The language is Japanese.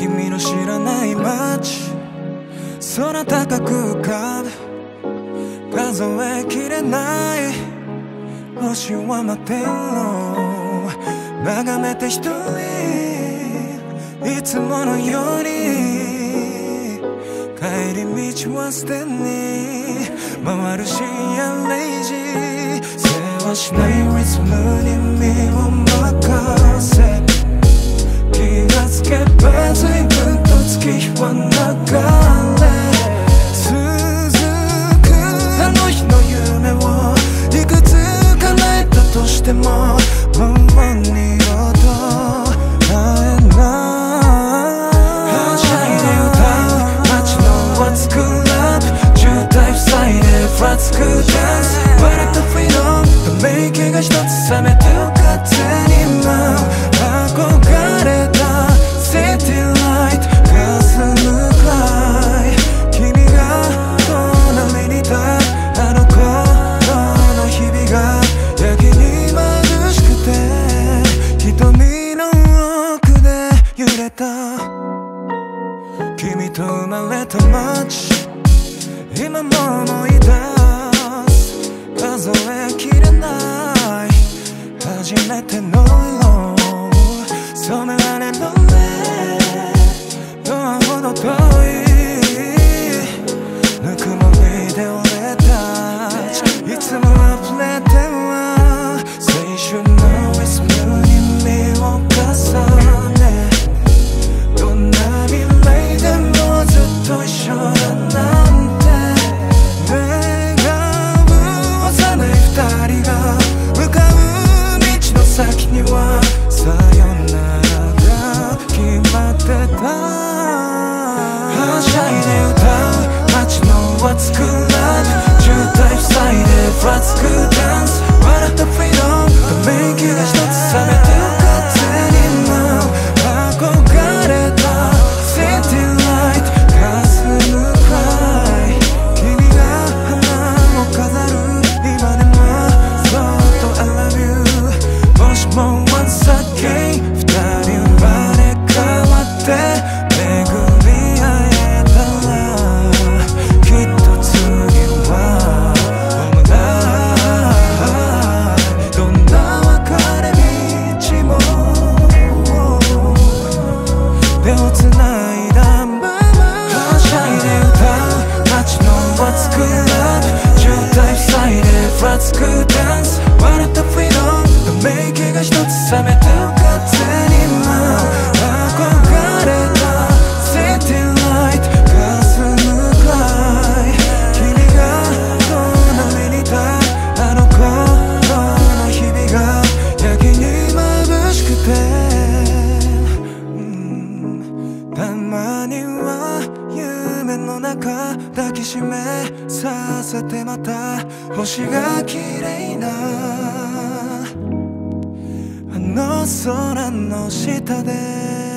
君の知らない街、空高く浮かぶ数えきれない星は待てろ、眺めて一人いつものように帰り道はすでに回る深夜0時、せわしないリズムに身を任せ、気がつけば随分と月日は流れ続く、あの日の夢をいくつ叶えたとしてももう二度と会えない。はしゃいで歌う街のワンスクラブ、渋滞塞いでふらつくダンス、笑ったフィードため息が一つ冷めて風に舞う、憧れたCitylight かすむくらい君が隣にいた、あの頃の日々がやけに眩しくて瞳の奥で揺れた。君と生まれた街、今も思い出す数えきれない、初めての色染められの遠いぬくもりで俺たちいつも溢れては青春のリズムに身を重ね、どんな未来でもずっと一緒だなんて願う幼い二人が向かう道の先にはさよならが決まってた。はしゃいで歌う街のワッツクラブ、渋滞塞いでふらつくダンス、笑ったフリードムため息が一つ冷めて風に舞う、憧れたシティライトかすむくらい君が花を飾る、今でもそっと I love you、 もしも once again 二人は生まれ変わってLet's go dance 笑ったフィードムため息が一つ冷めて風に舞う、抱きしめさせてまた星が綺麗なあの空の下で